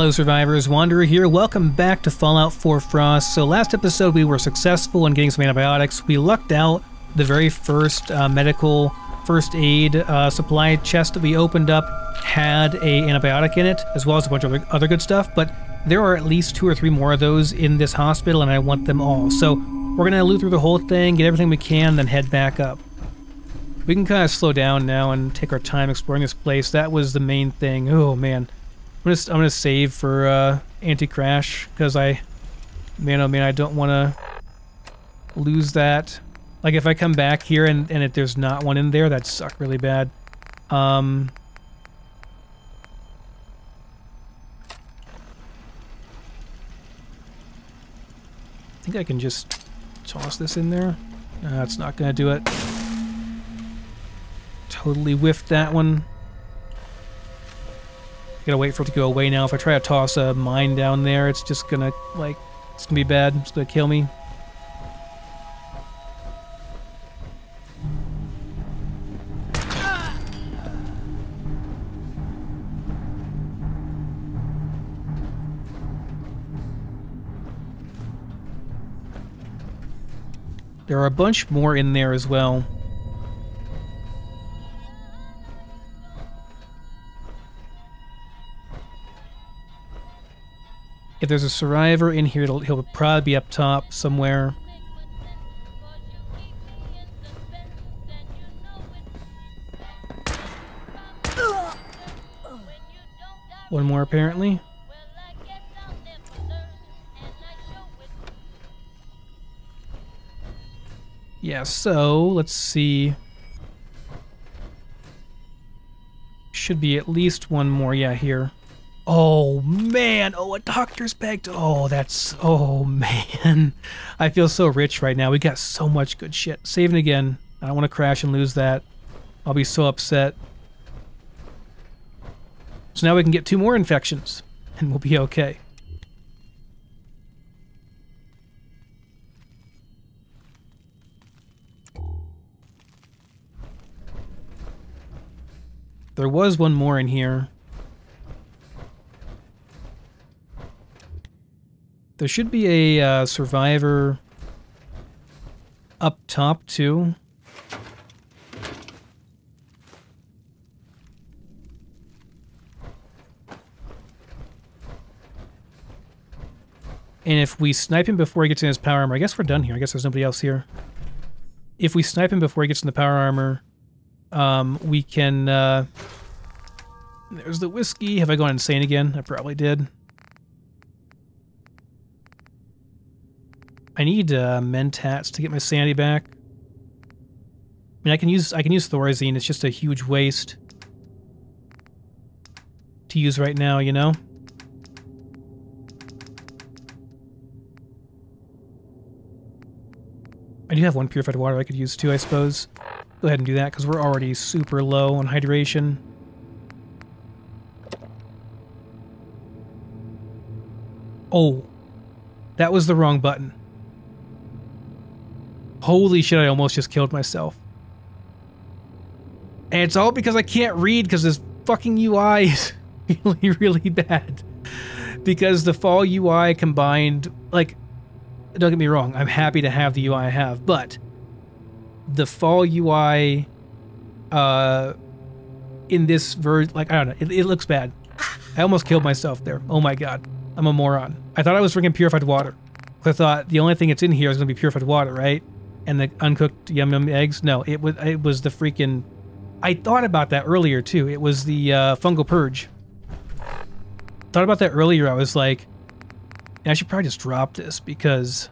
Hello Survivors, Wanderer here, welcome back to Fallout 4 Frost. So last episode we were successful in getting some antibiotics. We lucked out the very first medical first aid supply chest that we opened up had a antibiotic in it, as well as a bunch of other good stuff, but there are at least 2 or 3 more of those in this hospital and I want them all. So we're going to loot through the whole thing, get everything we can, then head back up. We can kind of slow down now and take our time exploring this place. That was the main thing. Oh man. I'm gonna save for anti-crash, because I don't want to lose that. Like if I come back here and if there's not one in there, that'd suck really bad. I think I can just toss this in there. No, it's not gonna do it. Totally whiffed that one. Gotta wait for it to go away now. If I try to toss a mine down there, it's just gonna, like, it's gonna be bad. It's gonna kill me. There are a bunch more in there as well. If there's a survivor in here, he'll probably be up top somewhere. One more apparently. Yeah, so let's see. Should be at least one more, yeah, here. Oh man, oh a doctor's bag, oh that's, oh man. I feel so rich right now, we got so much good shit. Saving again, I don't want to crash and lose that. I'll be so upset. So now we can get 2 more infections, and we'll be okay. There was one more in here. There should be a survivor up top, too. And if we snipe him before he gets in his power armor, I guess we're done here. I guess there's nobody else here. If we snipe him before he gets in the power armor, we can... There's the whiskey. Have I gone insane again? I probably did. I need mentats to get my sanity back. I mean, I can use thorazine. It's just a huge waste to use right now, you know. I do have 1 purified water I could use too, I suppose. Go ahead and do that because we're already super low on hydration. Oh, that was the wrong button. Holy shit, I almost just killed myself. And it's all because I can't read because this fucking UI is really, really bad. Because the Fall UI combined, like, don't get me wrong, I'm happy to have the UI I have, but the Fall UI in this version, like, I don't know, it looks bad. I almost killed myself there. Oh my god, I'm a moron. I thought I was drinking purified water. I thought the only thing that's in here is going to be purified water, right? And the uncooked yum-yum eggs? No, it was the freaking... I thought about that earlier, too. It was the fungal purge. Thought about that earlier. I was like, I should probably just drop this because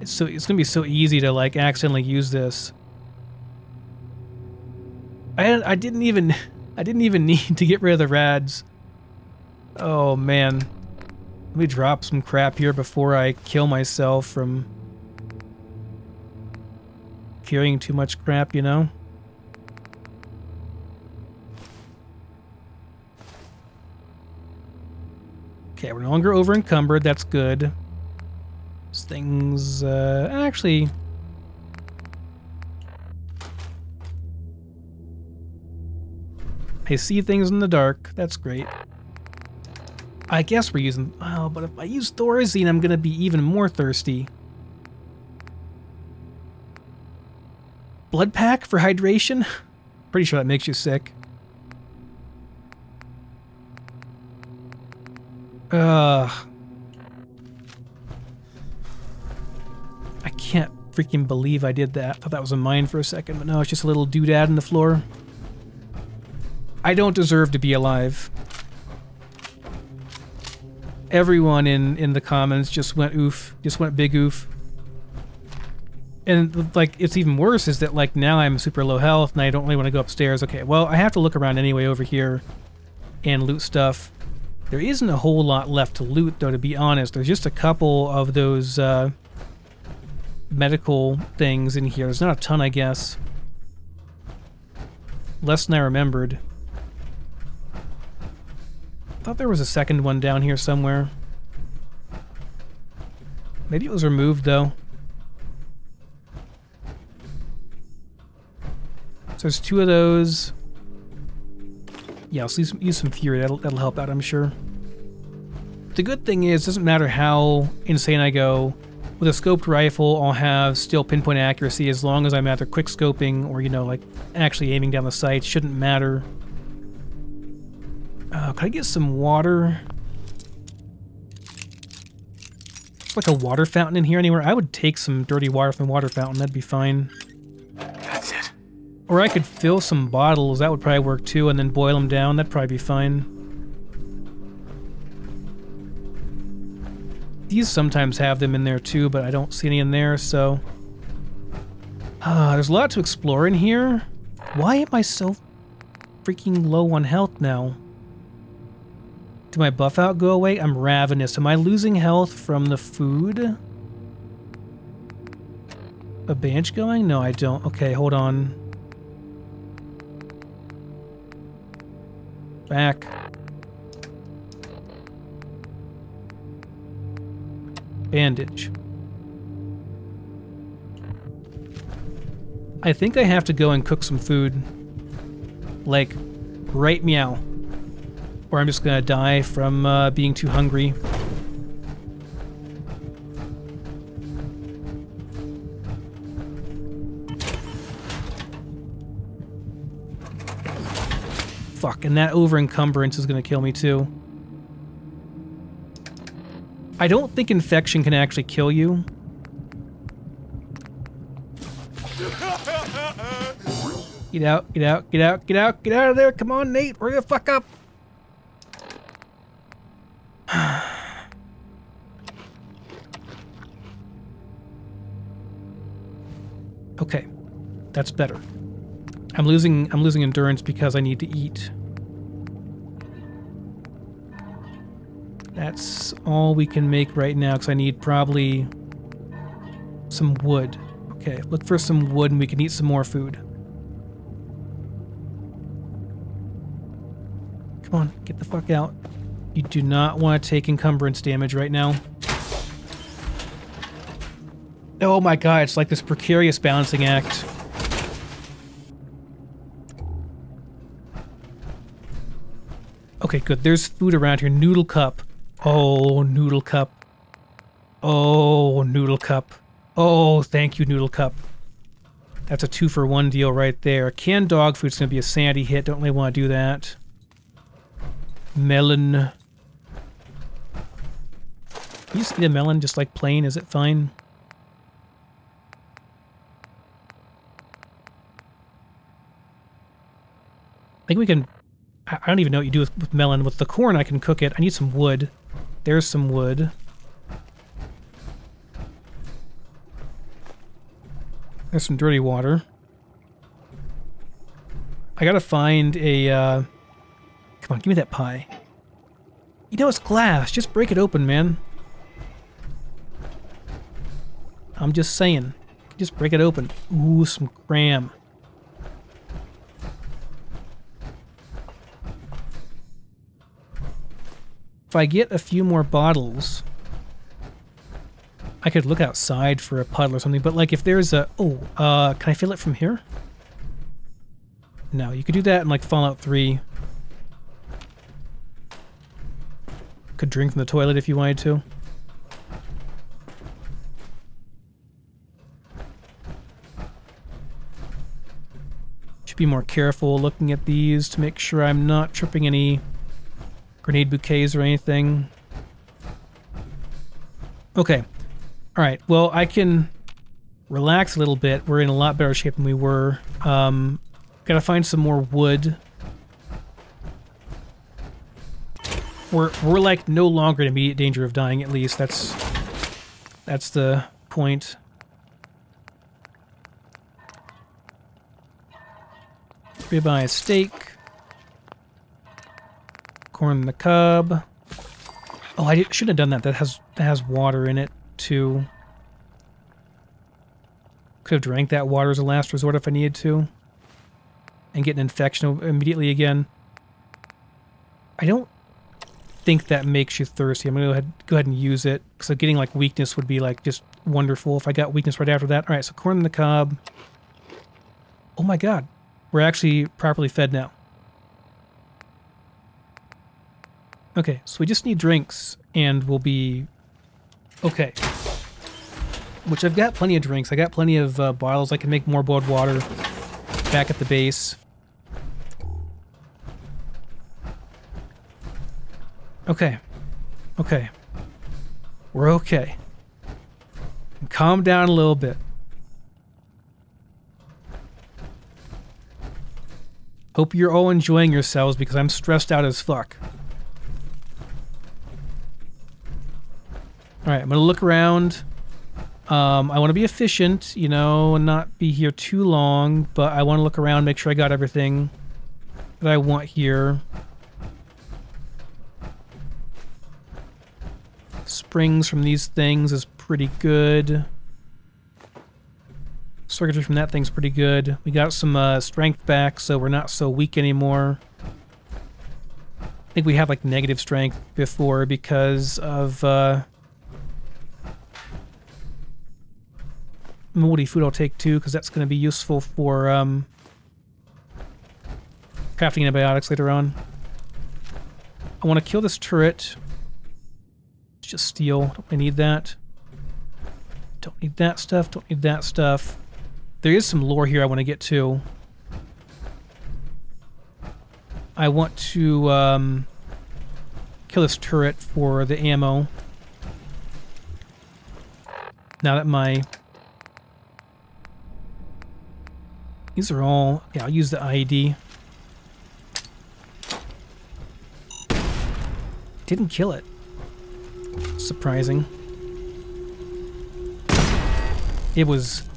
it's going to be so easy to, like, accidentally use this. I didn't even need to get rid of the rads. Oh, man. Let me drop some crap here before I kill myself from... carrying too much crap, you know? Okay, we're no longer over encumbered, that's good. These things, actually... I see things in the dark, that's great. I guess we're using... Oh, but if I use Thorazine, I'm going to be even more thirsty. Blood pack for hydration? Pretty sure that makes you sick. I can't freaking believe I did that. I thought that was a mine for a second, but no, it's just a little doodad in the floor. I don't deserve to be alive. Everyone in the comments just went oof, just went big oof. And like, it's even worse is that like now I'm super low health and I don't really want to go upstairs. Okay, well, I have to look around anyway over here and loot stuff. There isn't a whole lot left to loot though, to be honest. There's just a couple of those medical things in here. There's not a ton, I guess. Less than I remembered. I thought there was a second one down here somewhere. Maybe it was removed though. So there's two of those. Yeah, I'll use some fury. That'll help out, I'm sure. The good thing is, it doesn't matter how insane I go. With a scoped rifle, I'll have still pinpoint accuracy as long as I'm either quick scoping or, you know, like actually aiming down the sights. Shouldn't matter. Could I get some water? It's like a water fountain in here anywhere. I would take some dirty water from the water fountain. That'd be fine. Or I could fill some bottles, that would probably work too, and then boil them down, that'd probably be fine. These sometimes have them in there too, but I don't see any in there, so... there's a lot to explore in here. Why am I so freaking low on health now? Did my buff out go away? I'm ravenous. Am I losing health from the food? A bench going? No, I don't. Okay, hold on. Back. Bandage. I think I have to go and cook some food. Like, right meow. Or I'm just gonna die from being too hungry. Fuck, and that over encumbrance is gonna kill me too. I don't think infection can actually kill you. Get out, get out, get out, get out, get out of there! Come on, Nate, hurry the fuck up! Okay, that's better. I'm losing endurance because I need to eat. That's all we can make right now because I need probably some wood. Okay, look for some wood and we can eat some more food. Come on, get the fuck out. You do not want to take encumbrance damage right now. Oh my god, it's like this precarious balancing act. Okay, good. There's food around here. Noodle cup. Oh, noodle cup. Oh, noodle cup. Oh, thank you, noodle cup. That's a 2-for-1 deal right there. Canned dog food's gonna be a sandy hit. Don't really want to do that. Melon. Can you just eat a melon just like plain? Is it fine? I think we can... I don't even know what you do with melon. With the corn, I can cook it. I need some wood. There's some wood. There's some dirty water. I gotta find a... Come on, give me that pie. You know it's glass. Just break it open, man. I'm just saying. Just break it open. Ooh, some graham. If I get a few more bottles, I could look outside for a puddle or something, but like if there's a... Oh, can I fill it from here? No, you could do that in like Fallout 3. Could drink from the toilet if you wanted to. Should be more careful looking at these to make sure I'm not tripping any grenade bouquets or anything. Okay. Alright, well, I can relax a little bit. We're in a lot better shape than we were. Gotta find some more wood. We're like no longer in immediate danger of dying, at least. That's the point. Ribeye steak. Corn on the cob. Oh, I shouldn't have done that. That has water in it too. Could have drank that water as a last resort if I needed to. And get an infection immediately again. I don't think that makes you thirsty. I'm gonna go ahead and use it. So getting like weakness would be like just wonderful if I got weakness right after that. Alright, so corn on the cob. Oh my god. We're actually properly fed now. Okay, so we just need drinks and we'll be okay. Which I've got plenty of drinks. I got plenty of bottles. I can make more boiled water back at the base. Okay. Okay. We're okay. Calm down a little bit. Hope you're all enjoying yourselves because I'm stressed out as fuck. Alright, I'm gonna look around. I want to be efficient, you know, and not be here too long, but I want to look around, make sure I got everything that I want here. Springs from these things is pretty good. Circuitry from that thing's pretty good. We got some strength back, so we're not so weak anymore. I think we have, like, negative strength before because of, moldy food I'll take too, because that's going to be useful for crafting antibiotics later on. I want to kill this turret. It's just steel. Don't really need that. Don't need that stuff. Don't need that stuff. There is some lore here I want to get to. I want to kill this turret for the ammo. Now that my... These are all... Yeah, I'll use the IED. Didn't kill it. Surprising. It was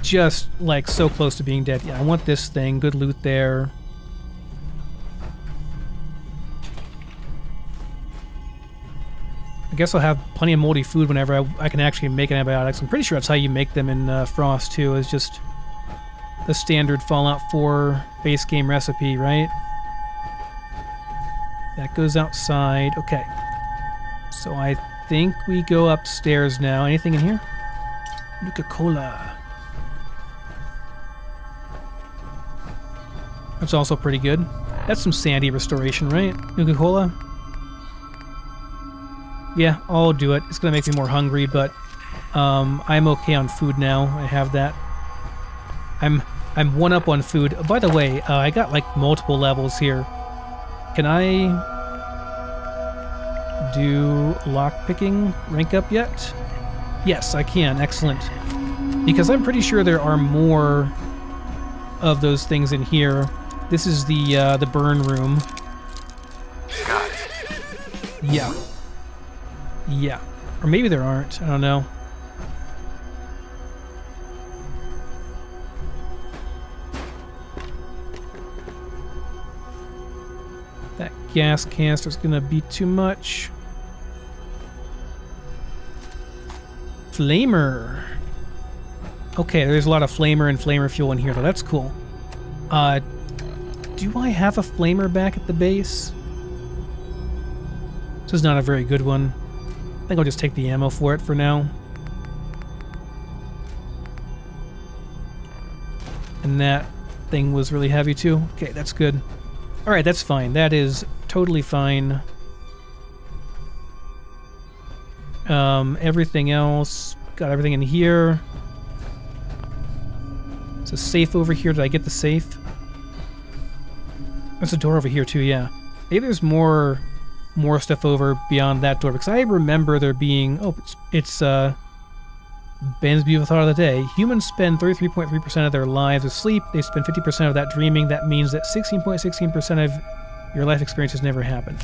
just, like, so close to being dead. Yeah, I want this thing. Good loot there. I guess I'll have plenty of moldy food whenever I can actually make antibiotics. I'm pretty sure that's how you make them in Frost, too, is just... the standard Fallout 4 base game recipe, right? That goes outside. Okay. So I think we go upstairs now. Anything in here? Nuka-Cola. That's also pretty good. That's some sandy restoration, right? Nuka-Cola? Yeah, I'll do it. It's going to make me more hungry, but I'm okay on food now. I have that. I'm one up on food. Oh, by the way, I got like multiple levels here. Can I do lockpicking rank up yet? Yes, I can. Excellent. Because I'm pretty sure there are more of those things in here. This is the burn room. Got it. Yeah. Yeah. Or maybe there aren't. I don't know. Gas canister's gonna be too much. Flamer. Okay, there's a lot of flamer and flamer fuel in here, though. That's cool. Do I have a flamer back at the base? This is not a very good one. I think I'll just take the ammo for it for now. And that thing was really heavy, too. Okay, that's good. Alright, that's fine. That is... totally fine. Everything else, got everything in here. It's a safe over here. Did I get the safe? There's a door over here too, yeah. Maybe there's more stuff over beyond that door, because I remember there being... Oh, it's Ben's beautiful thought of the day. Humans spend 33.3% of their lives asleep. They spend 50% of that dreaming. That means that 16.16% of your life experiences never happened.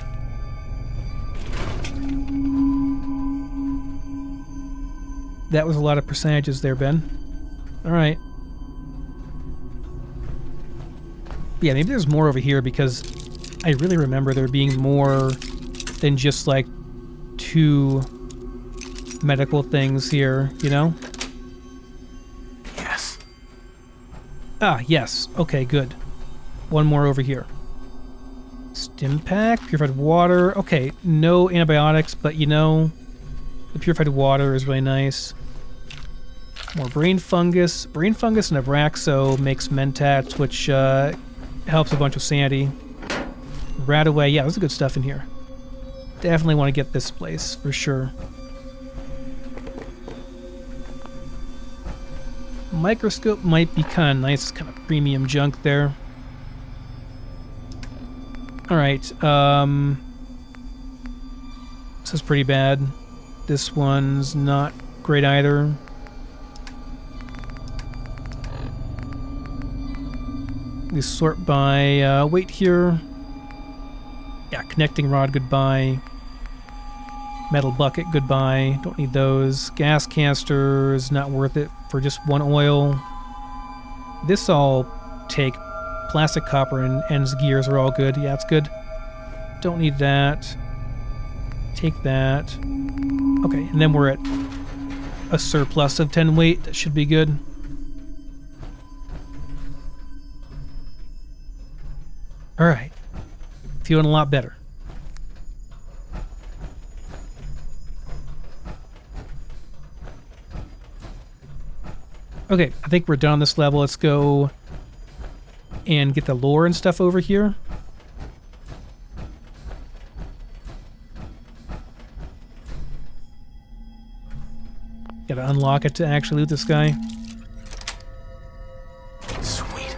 That was a lot of percentages there, Ben. Alright. Yeah, maybe there's more over here, because I really remember there being more than just, like, 2 medical things here, you know? Yes. Ah, yes. Okay, good. One more over here. Stimpack, purified water. Okay, no antibiotics, but, you know, the purified water is really nice. More brain fungus. Brain fungus and Abraxo makes Mentats, which, helps a bunch with sanity. Right away, yeah, there's good stuff in here. Definitely want to get this place, for sure. Microscope might be kind of nice, kind of premium junk there. Alright, this is pretty bad. This one's not great either. We sort by weight here. Yeah, connecting rod, goodbye. Metal bucket, goodbye. Don't need those. Gas canisters, not worth it for just one oil. This I'll take. Plastic, copper, and ends gears are all good. Yeah, it's good. Don't need that. Take that. Okay, and then we're at a surplus of 10 weight. That should be good. Alright. Feeling a lot better. Okay, I think we're done on this level. Let's go and get the lore and stuff over here. Gotta unlock it to actually loot this guy. Sweet.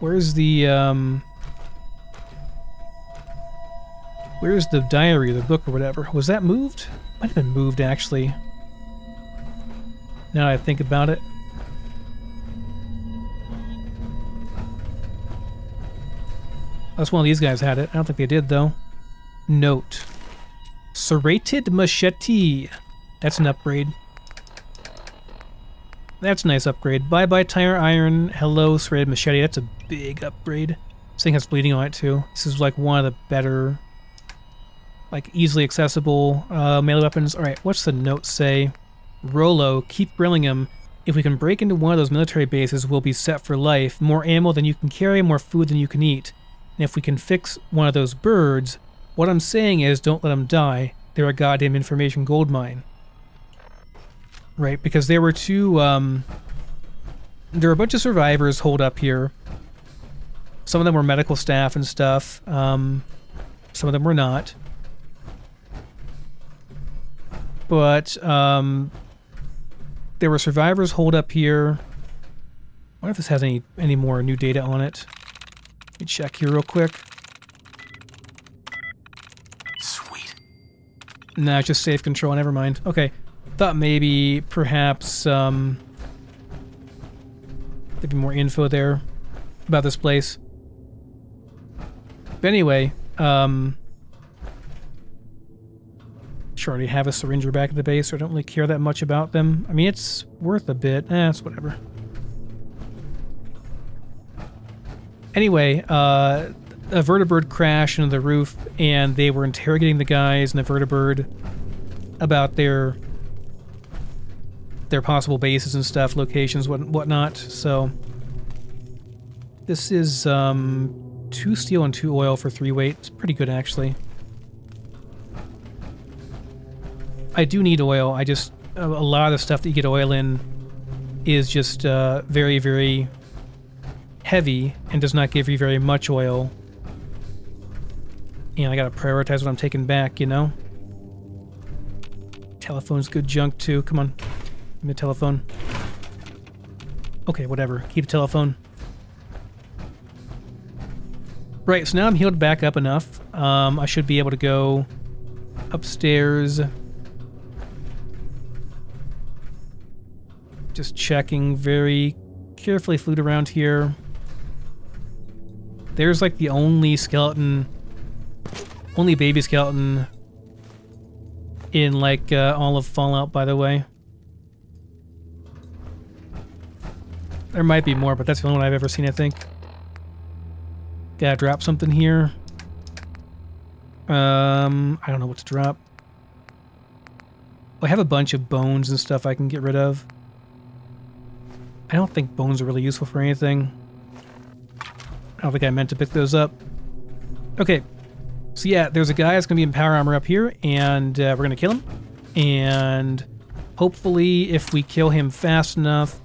Where's the where's the diary or the book or whatever? Was that moved? Might have been moved, actually. Now that I think about it. Unless one of these guys had it. I don't think they did, though. Note. Serrated machete. That's an upgrade. That's a nice upgrade. Bye-bye tire iron. Hello serrated machete. That's a big upgrade. This thing has bleeding on it, too. This is like one of the better... like easily accessible melee weapons. All right, what's the note say? Rolo, keep grilling him. If we can break into one of those military bases, we'll be set for life. More ammo than you can carry, more food than you can eat. And if we can fix one of those birds, what I'm saying is don't let them die. They're a goddamn information goldmine. Right, because there were two, there were a bunch of survivors holed up here. Some of them were medical staff and stuff. Some of them were not. But there were survivors holed up here. I wonder if this has any more new data on it. Let me check here real quick. Sweet. Nah, it's just save control, never mind. Okay. Thought maybe, perhaps, there'd be more info there about this place. But anyway, sure, I already have a syringer back at the base, so I don't really care that much about them. I mean, it's worth a bit. Eh, it's whatever. Anyway, a vertibird crashed into the roof, and they were interrogating the guys and the vertibird about their possible bases and stuff, locations, whatnot. So this is 2 steel and 2 oil for 3 weight. It's pretty good, actually. I do need oil. I just, a lot of the stuff that you get oil in is just very, very heavy and does not give you very much oil. You know, I gotta prioritize what I'm taking back, you know? Telephone's good junk, too. Come on. Give me a telephone. Okay, whatever. Keep the telephone. Right, so now I'm healed back up enough. I should be able to go upstairs. Just checking very carefully. Flute around here. There's like the only skeleton, only baby skeleton in like all of Fallout, by the way. There might be more, but that's the only one I've ever seen, I think. Gotta drop something here. I don't know what to drop. I have a bunch of bones and stuff I can get rid of. I don't think bones are really useful for anything. I don't think I meant to pick those up. Okay. So yeah, there's a guy that's going to be in power armor up here, and we're going to kill him. And hopefully if we kill him fast enough...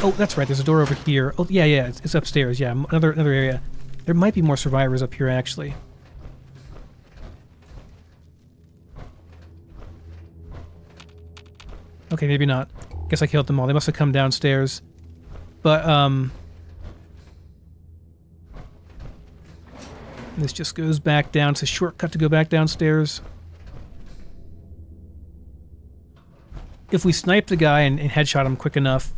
Oh, that's right, there's a door over here. Oh, yeah, yeah, it's upstairs, yeah, another area. There might be more survivors up here, actually. Okay, maybe not. Guess I killed them all. They must have come downstairs. But, this just goes back down. It's a shortcut to go back downstairs. If we snipe the guy and headshot him quick enough,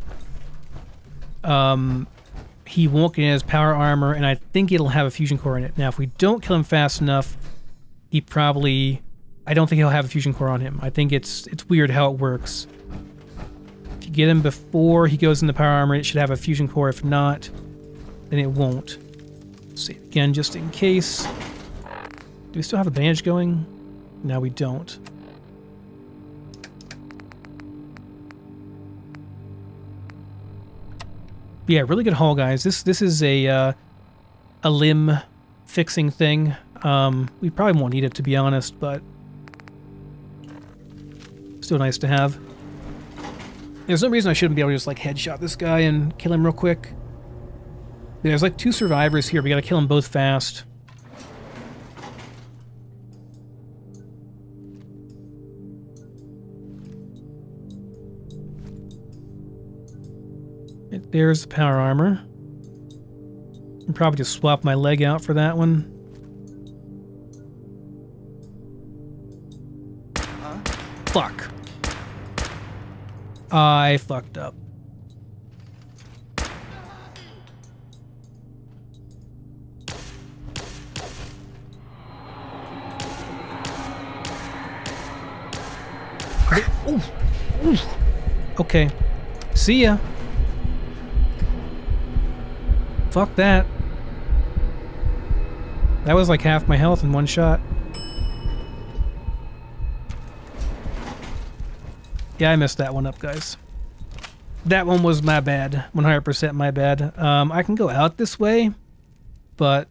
he won't get in his power armor, and I think it'll have a fusion core in it. Now, if we don't kill him fast enough, he probably... I don't think he'll have a fusion core on him. I think it's weird how it works. If you get him before he goes in the power armor, it should have a fusion core. If not, then it won't. Save again, just in case. Do we still have a bandage going? No, we don't. But yeah, really good haul, guys. This is a limb fixing thing. We probably won't need it, to be honest, but still nice to have. There's no reason I shouldn't be able to just like headshot this guy and kill him real quick. There's like two survivors here. We gotta kill them both fast. There's the power armor. I'll probably just swap my leg out for that one. Fuck. I fucked up. Okay. See ya. Fuck that. That was like half my health in one shot. Yeah, I messed that one up, guys. That one was my bad. 100% my bad. I can go out this way, but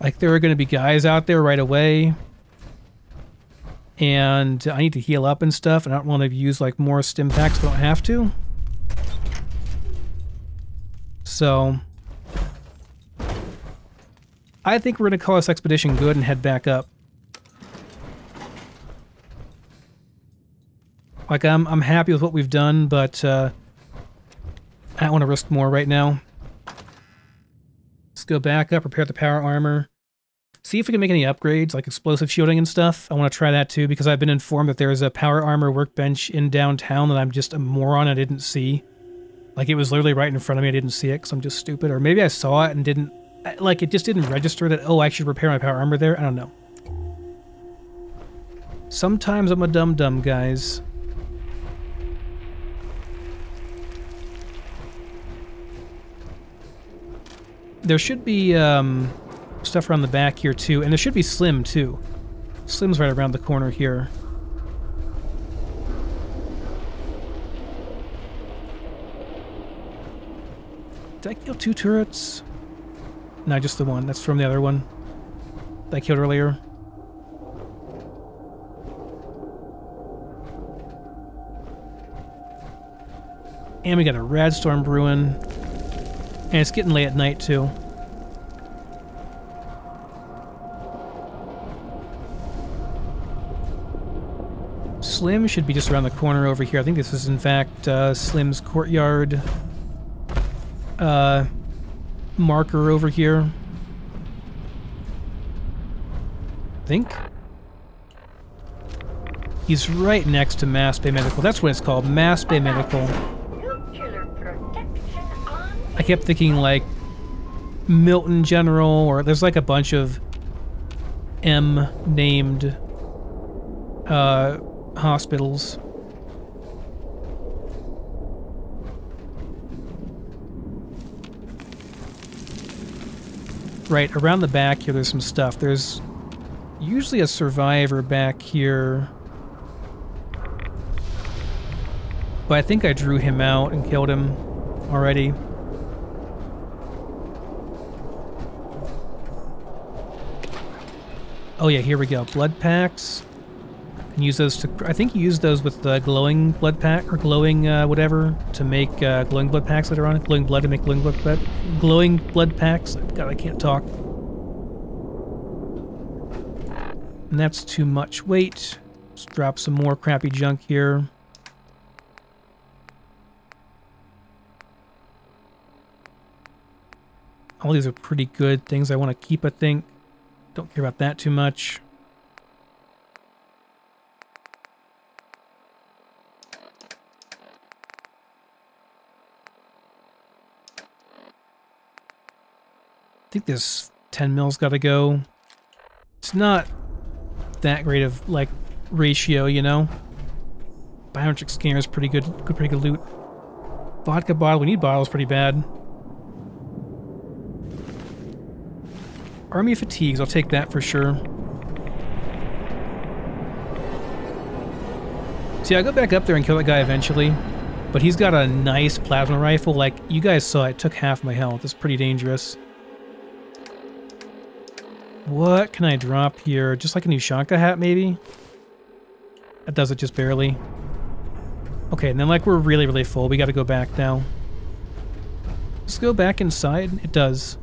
like there are going to be guys out there right away. And I need to heal up and stuff, and I don't want to use like more stim packs if I don't have to. So I think we're going to call this expedition good and head back up. Like, I'm happy with what we've done, but I don't want to risk more right now. Let's go back up, repair the power armor. See if we can make any upgrades, like explosive shielding and stuff. I want to try that too, because I've been informed that there's a power armor workbench in downtown that I'm just a moron I didn't see. Like, it was literally right in front of me, I didn't see it, because I'm just stupid. Or maybe I saw it and didn't... Like, it just didn't register that, oh, I should repair my power armor there. I don't know. Sometimes I'm a dumb, guys. There should be stuff around the back here, too. And there should be Slim, too. Slim's right around the corner here. Did I kill two turrets? No, just the one. That's from the other one that I killed earlier. And we got a rad storm brewing. And it's getting late at night, too. Slim should be just around the corner over here. I think this is, in fact, Slim's courtyard marker over here. I think. He's right next to Mass Bay Medical. That's what it's called, Mass Bay Medical. I kept thinking, like, Milton General, or there's, like, a bunch of M-named hospitals. Right, around the back here, there's some stuff. There's usually a survivor back here. But I think I drew him out and killed him already. Oh yeah, here we go. Blood packs. Can use those to... I think you use those with the glowing blood pack, or glowing whatever, to make glowing blood packs later on. Glowing blood to make glowing blood packs. God, I can't talk. And that's too much weight. Let's drop some more crappy junk here. All these are pretty good things I want to keep, I think. Don't care about that too much. I think this 10 mil's got to go. It's not that great of, like, ratio, you know? Biometric scanner is pretty good, pretty good loot. Vodka bottle, we need bottles pretty bad. Army fatigues, I'll take that for sure. See, I go back up there and kill that guy eventually, but he's got a nice plasma rifle. Like, you guys saw it took half my health. It's pretty dangerous. What can I drop here? Just like a new Shanka hat, maybe? That does it just barely. Okay, and then, like, we're really, really full. We gotta go back now. Let's go back inside. It does.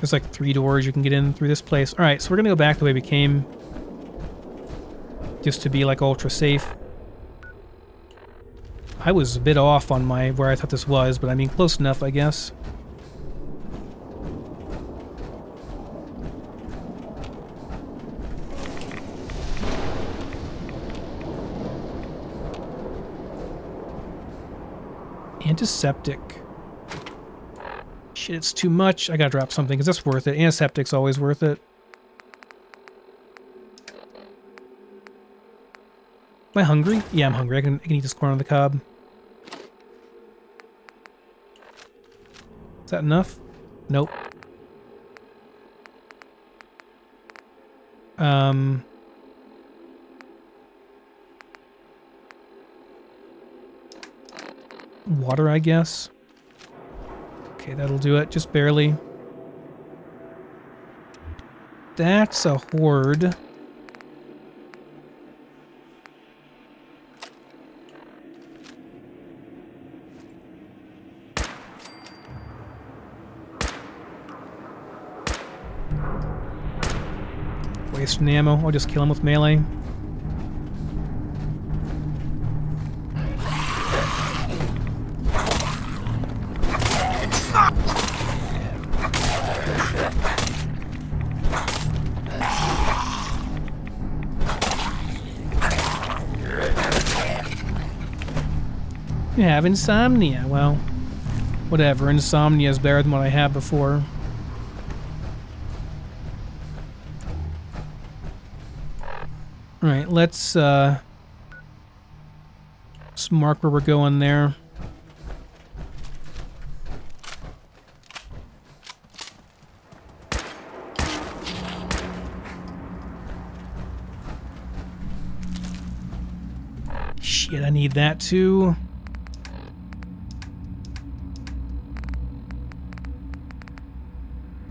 There's like 3 doors you can get in through this place. Alright, so we're gonna go back the way we came. Just to be, like, ultra safe. I was a bit off on my where I thought this was, but I mean close enough, I guess. Antiseptic. Shit, it's too much. I gotta drop something, because that's worth it. Antiseptic's always worth it. Am I hungry? Yeah, I'm hungry. I can eat this corn on the cob. Is that enough? Nope. Water, I guess. Okay, that'll do it, just barely. That's a horde. Waste an ammo. I'll just kill him with melee. You have insomnia. Well, whatever. Insomnia is better than what I had before. Alright, let's mark where we're going there. Shit, I need that too.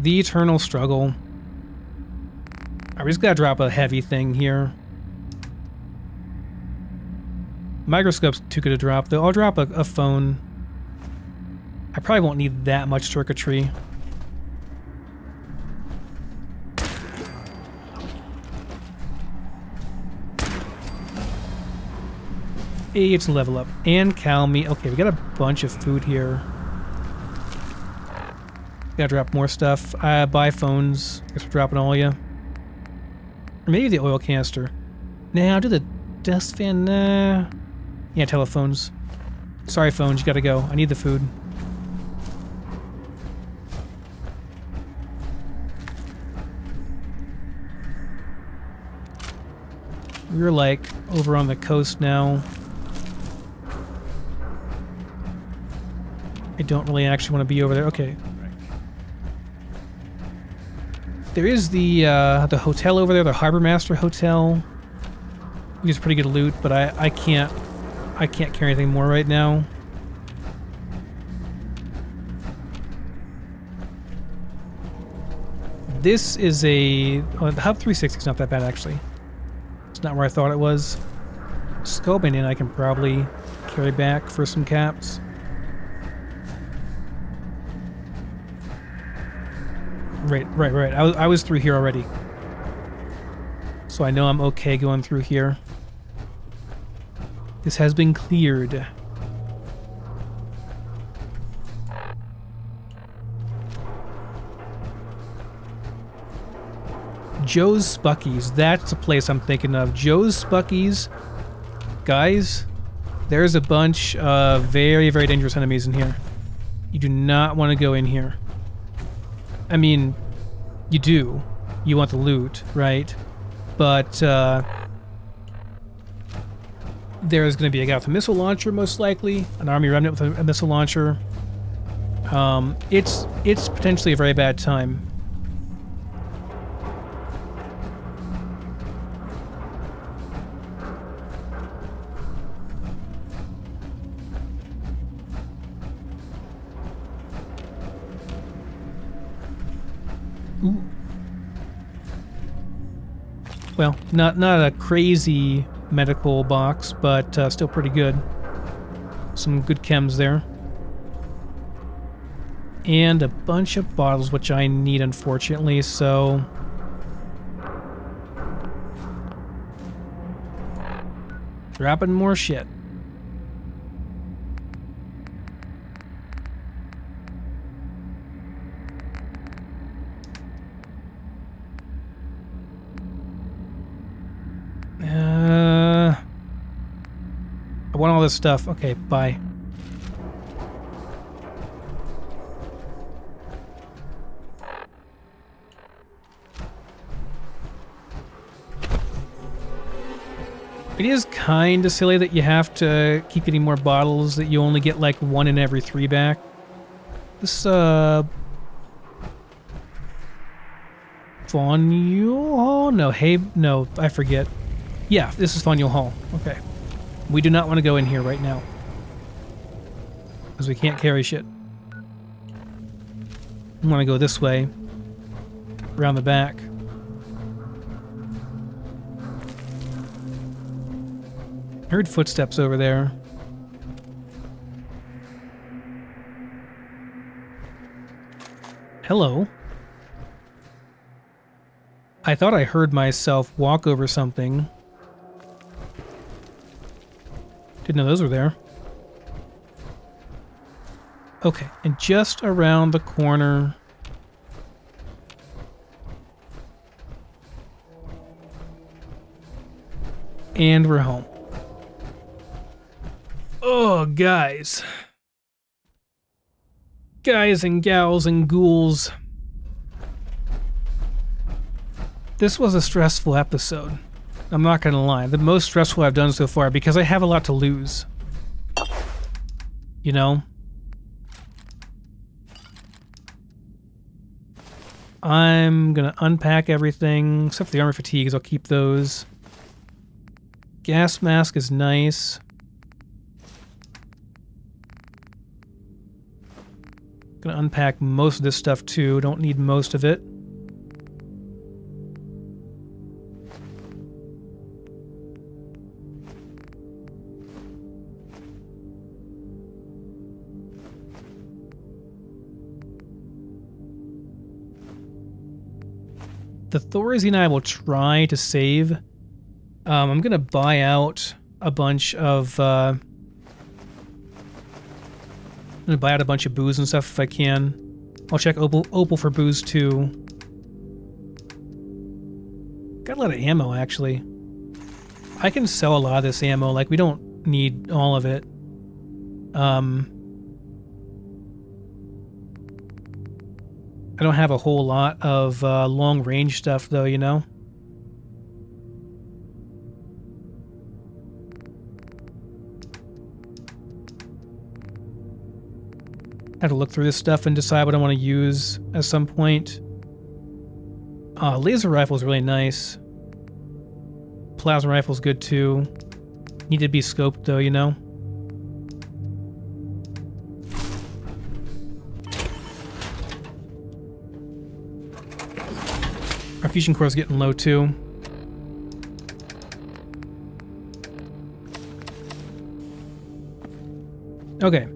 The eternal struggle. I just gotta drop a heavy thing here. Microscope's too good to drop, though. I'll drop a phone. I probably won't need that much trick-or-treat. It's level up. And cow meat. Okay, we got a bunch of food here. Gotta drop more stuff. Buy phones. Guess we're dropping all of you. Or maybe the oil canister. Now, do the dust fan. Nah. Yeah, telephones. Sorry, phones. You gotta go. I need the food. We're like over on the coast now. I don't really actually want to be over there. Okay. There is the hotel over there, the Harbor Master Hotel. It's pretty good loot, but I can't carry anything more right now. This is a the Hub 360 is not that bad actually. It's not where I thought it was. Scoping in, I can probably carry back for some caps. Right. I was through here already. So I know I'm okay going through here. This has been cleared. Joe's Spuckies. That's the place I'm thinking of. Joe's Spuckies. Guys, there's a bunch of very, very dangerous enemies in here. You do not want to go in here. I mean, you do. You want the loot, right? But there's going to be a guy with a missile launcher, most likely. An army remnant with a missile launcher. It's potentially a very bad time. Ooh. Well, not a crazy medical box, but still pretty good. Some good chems there. And a bunch of bottles, which I need, unfortunately, so... dropping more shit. Want all this stuff. Okay, bye. It is kind of silly that you have to keep getting more bottles, that you only get like 1 in every 3 back. This, Fanueil Hall? No, hey, no, I forget. Yeah, this is Fanueil Hall. Okay. We do not want to go in here right now, because we can't carry shit. I want to go this way, around the back. Heard footsteps over there. Hello. I thought I heard myself walk over something. Didn't know those were there. Okay, and just around the corner. And we're home. Oh, guys. Guys and gals and ghouls. This was a stressful episode. I'm not gonna lie, the most stressful I've done so far, because I have a lot to lose. You know? I'm gonna unpack everything, except for the armor fatigues, I'll keep those. Gas mask is nice. Gonna unpack most of this stuff too, don't need most of it. The Thorazine I will try to save. I'm going to buy out a bunch of... I'm going to buy out a bunch of booze and stuff if I can. I'll check Opal for booze too. Got a lot of ammo, actually. I can sell a lot of this ammo. Like, we don't need all of it. I don't have a whole lot of long-range stuff, though, you know? I have to look through this stuff and decide what I want to use at some point. Laser rifle is really nice. Plasma rifle is good, too. Need to be scoped, though, you know? Our fusion core is getting low, too. Okay.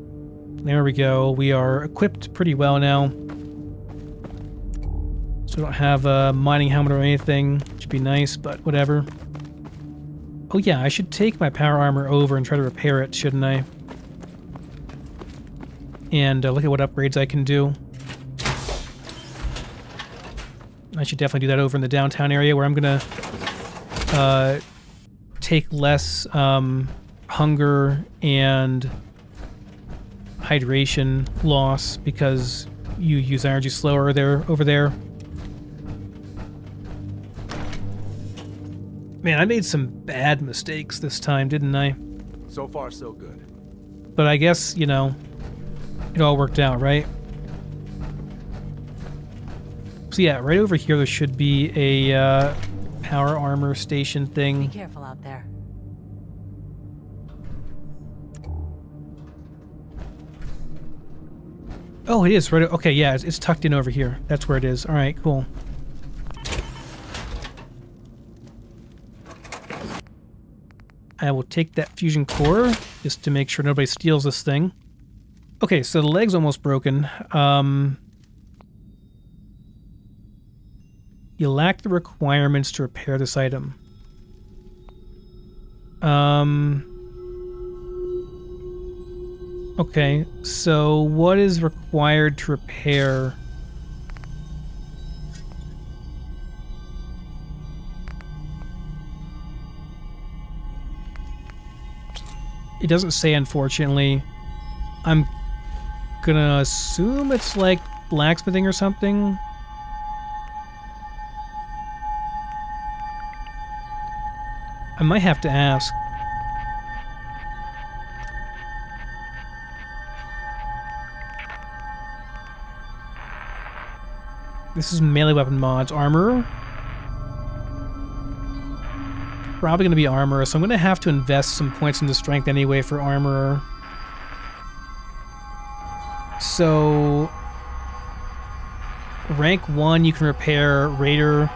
There we go. We are equipped pretty well now. So we don't have a mining helmet or anything. Should be nice, but whatever. Oh yeah, I should take my power armor over and try to repair it, shouldn't I? And look at what upgrades I can do. I should definitely do that over in the downtown area where I'm going to take less hunger and hydration loss because you use energy slower there over there. Man, I made some bad mistakes this time, didn't I? So far, so good. But I guess, you know, it all worked out, right? So yeah, right over here there should be a power armor station thing. Be careful out there. Oh, it is right. Okay, yeah, it's tucked in over here. That's where it is. All right, cool. I will take that fusion core just to make sure nobody steals this thing. Okay, so the leg's almost broken. You lack the requirements to repair this item. Okay, so what is required to repair? It doesn't say, unfortunately. I'm gonna assume it's like blacksmithing or something. I might have to ask. This is melee weapon mods. Armor? Probably going to be armor, so I'm going to have to invest some points into strength anyway for armor. So... Rank 1 you can repair Raider.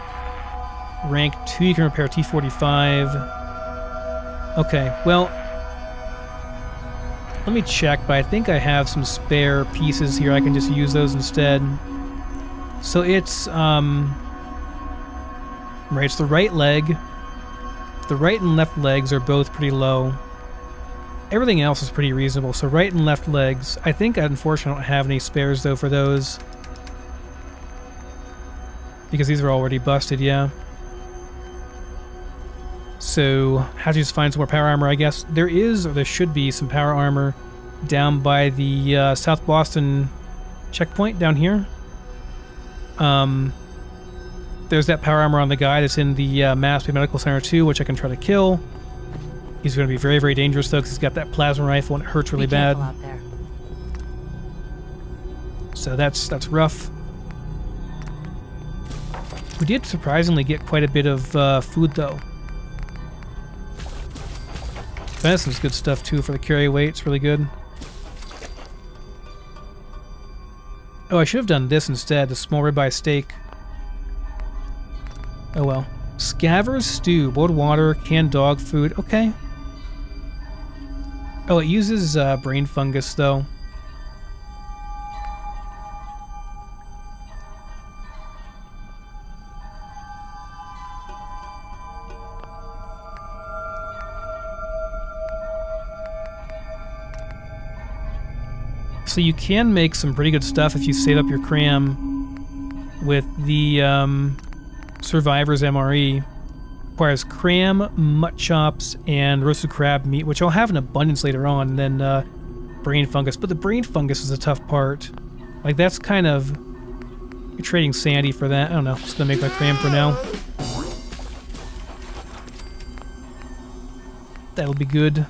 Rank 2 you can repair T45. Okay, well, let me check, but I think I have some spare pieces here. I can just use those instead. So it's, right, it's the right leg. The right and left legs are both pretty low. Everything else is pretty reasonable, so right and left legs. I think, unfortunately, I don't have any spares, though, for those. Because these are already busted, yeah. So, how to just find some more power armor, I guess. There is, or there should be, some power armor down by the South Boston checkpoint down here. There's that power armor on the guy that's in the Mass Bay Medical Center too, which I can try to kill. He's going to be very, very dangerous, though, because he's got that plasma rifle and it hurts really bad. Out there. So that's rough. We did surprisingly get quite a bit of food, though. Venison good stuff too for the carry weight, it's really good. Oh, I should have done this instead, the small ribeye steak. Oh well. Scaver's stew, boiled water, canned dog food, okay. Oh, it uses brain fungus though. So you can make some pretty good stuff if you save up your cram with the Survivor's MRE. Requires cram, mutt chops, and roasted crab meat, which I'll have in abundance later on, and then brain fungus. But the brain fungus is a tough part. Like, that's kind of... You're trading sandy for that. I don't know. I'm just gonna make my cram for now. That'll be good.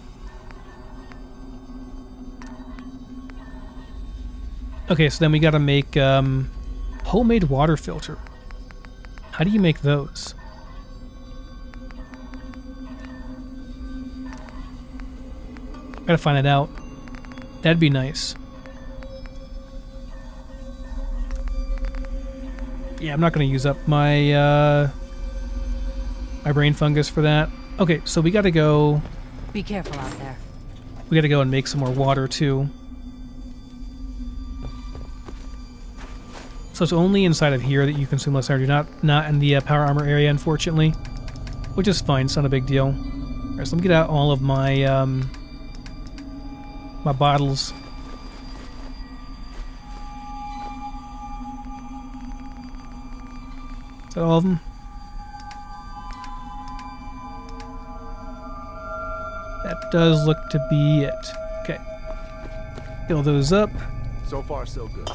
Okay, so then we gotta make homemade water filter. How do you make those? Gotta find it out. That'd be nice. Yeah, I'm not gonna use up my my brain fungus for that. Okay, so we gotta go. Be careful out there. We gotta go and make some more water too. So it's only inside of here that you consume less energy, not in the power armor area, unfortunately, which is fine. It's not a big deal. All right, so let me get out all of my my bottles. Is that all of them? That does look to be it. Okay. Fill those up. So far, so good.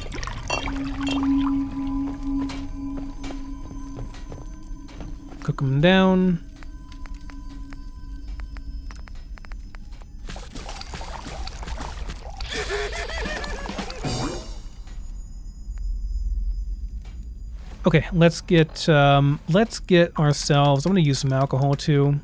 Cook them down. Okay, let's get ourselves. I'm gonna use some alcohol too.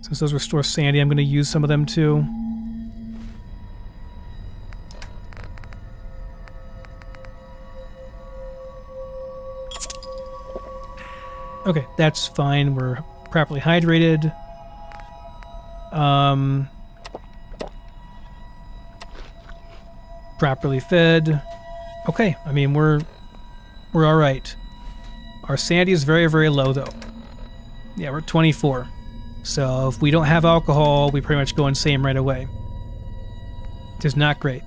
Since those restore sandy, I'm gonna use some of them too. Okay, that's fine. We're properly hydrated. Properly fed. Okay, I mean we're all right. Our sanity is very, very low though. Yeah, we're at 24. So if we don't have alcohol, we pretty much go insane right away. Which is not great.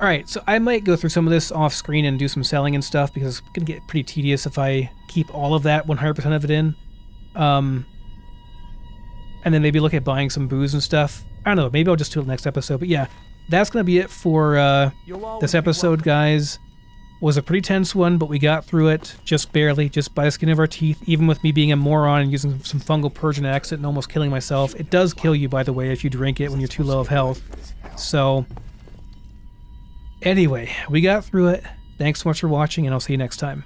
All right, so I might go through some of this off screen and do some selling and stuff because it's gonna get pretty tedious if I keep all of that 100% of it in. And then maybe look at buying some booze and stuff. I don't know, maybe I'll just do it next episode. But yeah, that's going to be it for this episode, guys. Was a pretty tense one, but we got through it just barely, just by the skin of our teeth, even with me being a moron and using some fungal purge and exit and almost killing myself. It does kill you, by the way, if you drink it when you're too low of health. So anyway, we got through it. Thanks so much for watching, and I'll see you next time.